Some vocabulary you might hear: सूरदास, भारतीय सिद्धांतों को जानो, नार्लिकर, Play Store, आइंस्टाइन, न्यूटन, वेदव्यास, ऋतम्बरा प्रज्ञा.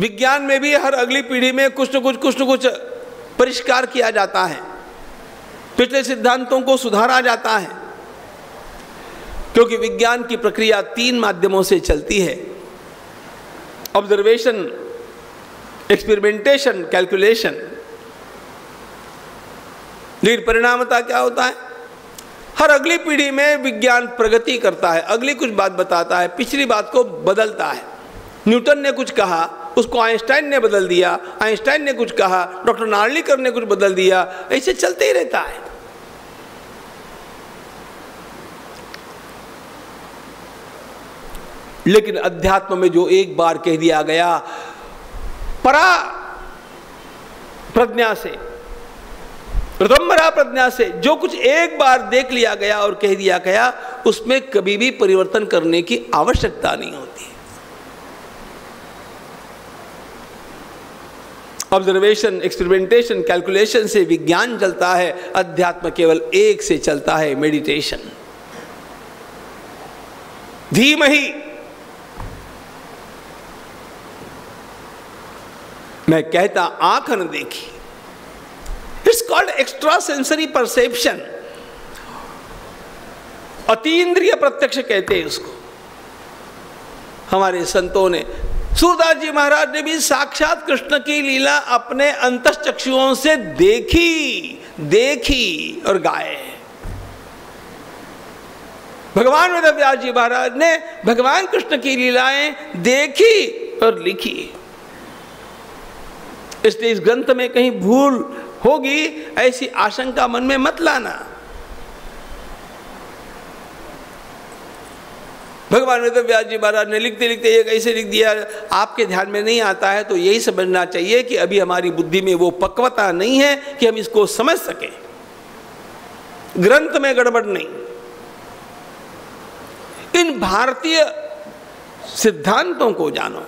विज्ञान में भी हर अगली पीढ़ी में कुछ न कुछ परिष्कार किया जाता है, पिछले सिद्धांतों को सुधारा जाता है, क्योंकि विज्ञान की प्रक्रिया तीन माध्यमों से चलती है: ऑब्जर्वेशन, एक्सपेरिमेंटेशन, कैलकुलेशन। लेकिन परिणामतः क्या होता है, हर अगली पीढ़ी में विज्ञान प्रगति करता है, अगली कुछ बात बताता है, पिछली बात को बदलता है। न्यूटन ने कुछ कहा, उसको आइंस्टाइन ने बदल दिया, आइंस्टाइन ने कुछ कहा, डॉक्टर नार्लिकर ने कुछ बदल दिया, ऐसे चलते ही रहता है। लेकिन अध्यात्म में जो एक बार कह दिया गया परा प्रज्ञा से, ऋतम्बरा प्रज्ञा से, जो कुछ एक बार देख लिया गया और कह दिया गया, उसमें कभी भी परिवर्तन करने की आवश्यकता नहीं होती। ऑब्जर्वेशन, एक्सपेरिमेंटेशन, कैलकुलेशन से विज्ञान चलता है, अध्यात्म केवल एक से चलता है, मेडिटेशन। धीमहि, मैं कहता आंख न देखी। It's called extra sensory perception, अतीन्द्रिय प्रत्यक्ष कहते हैं उसको। हमारे संतों ने, सूरदास जी महाराज ने भी साक्षात कृष्ण की लीला अपने अंतश्चक्षुओं से देखी और गाए। भगवान वेदव्यास जी महाराज ने भगवान कृष्ण की लीलाएं देखी और लिखी। इसलिए इस ग्रंथ में कहीं भूल होगी ऐसी आशंका मन में मत लाना। भगवान वेदव्यास जी महाराज ने लिखते लिखते ये कैसे लिख दिया, आपके ध्यान में नहीं आता है तो यही समझना चाहिए कि अभी हमारी बुद्धि में वो पक्वता नहीं है कि हम इसको समझ सकें। ग्रंथ में गड़बड़ नहीं, इन भारतीय सिद्धांतों को जानो।